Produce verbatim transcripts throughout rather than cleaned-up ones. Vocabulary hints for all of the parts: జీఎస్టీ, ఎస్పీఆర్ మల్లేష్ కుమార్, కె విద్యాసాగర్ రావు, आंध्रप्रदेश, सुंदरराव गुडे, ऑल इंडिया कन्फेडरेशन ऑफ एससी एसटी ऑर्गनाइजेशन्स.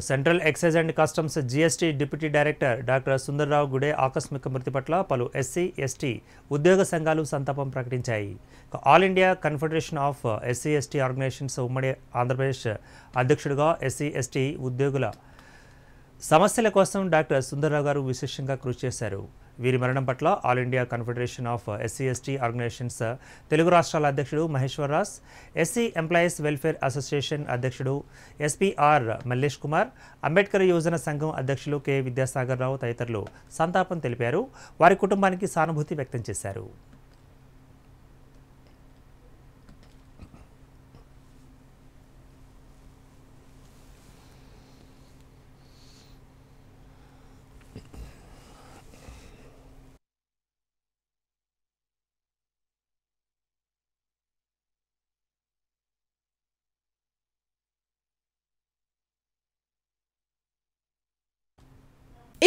Central excise and customs GST deputy director doctor सुंदरराव गुडे आकस्मिक मृत्यु पट्ल पलु एससी एसटी उद्योग संघालु संतापम प्रकटिंचाई। ऑल इंडिया कन्फेडरेशन ऑफ एससी एसटी ऑर्गनाइजेशन्स उम्मडी आंध्रप्रदेश अध्यक्षुडिगा एससी एसटी उद्योगुल समस्यल कोसम डॉक्टर सुंदरराव गारु विशेषंगा कृषि चेशारु। వీరి మరణం పట్ల all India confederation of SC ST organisations Telugu రాష్ట్రాల అధ్యక్షుడు మహేశ్వరరాస్, ఎస్సీ ఎంప్లాయిస్ వెల్ఫేర్ అసోసియేషన్ అధ్యక్షుడు ఎస్పీఆర్ మల్లేష్ కుమార్, అంబేడ్కర్ యోజన సంఘం అధ్యక్షులు కె విద్యాసాగర్ రావు తదితరులు సంతాపం తెలిపారు. వారి కుటుంబానికి సానుభూతి వ్యక్తం చేశారు.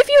If you